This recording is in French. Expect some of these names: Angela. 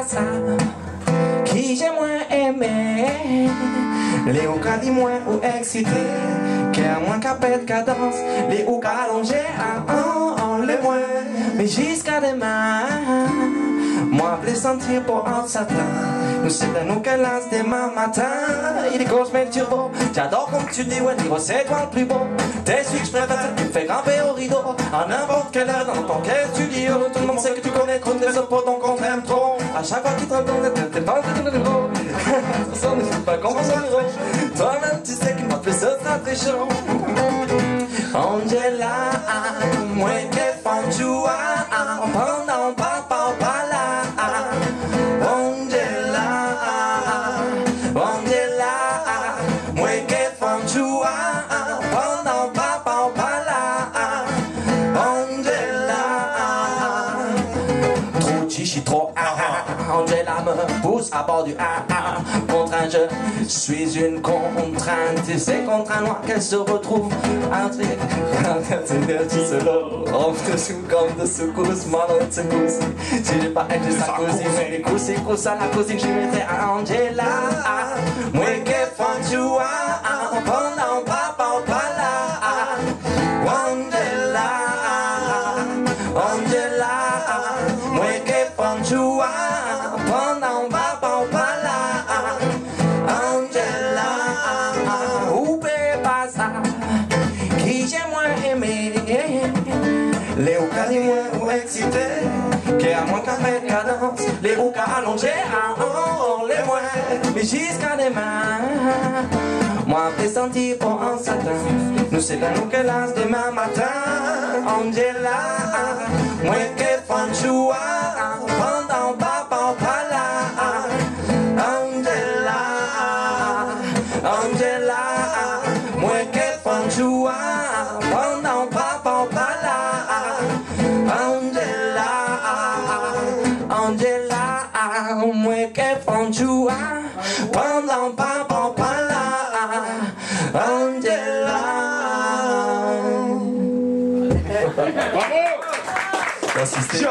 pas ça qui j'ai moins aimé. Les ou ka di moins ou excité, car moins qu'à pète qu'à danse, les ou qu'à allonger à en les moins. Mais jusqu'à demain, moi je vais sentir pour un certain. Nous c'est de nous qu'elle lance demain matin. Il est gauche mais le turbo, j'adore comme tu dis, ouais, dis-moi c'est toi le plus beau. T'es celui que je préfère, tu me fais grimper au rideau. À n'importe quelle heure, dans ton quai studio, tout le monde sait que tu connais trop des autres, donc on t'aime trop. À chaque fois qu'il te reconnaît, t'es pas le plus beau. Ça ne fait pas comment ça le rêve. Toi-même tu sais qu'il m'a fait ce sera très chaud. Angela, moi t'es pas en joie, pendant papa pas là. Angela, Angela, moi t'es pas en joie, pendant papa pas là. Angela, trop chichi trop. Angela me pousse à bord du contraint, je suis une contrainte. Et c'est contre un noir qu'elle se retrouve intriguée. Quand énergie se l'eau, on te joue comme de secousse, moi on te secousse. Si j'ai pas aidé sa cousine, mais les coups c'est coups à la cousine, j'y mettrai à Angela. Moi qu'est fond tu as, pendant papa on pas là. Angela, Angela, moi qu'est fond tu as. Les oukas du moins ou excités, qu'à moins qu'à faire cadence, les oukas allongés à en les moins. Mais jusqu'à demain, moi pressenti pour un satin. Nous c'est la nous qu'elle lance demain matin. Angela, moi qu'elle prend joie, pendant papa pas là. Angela, Angela, moi qu'elle prend joie, pendant papa pas là. Moi qui prends joie, pendant papa pas là. Angela. Bravo. Merci.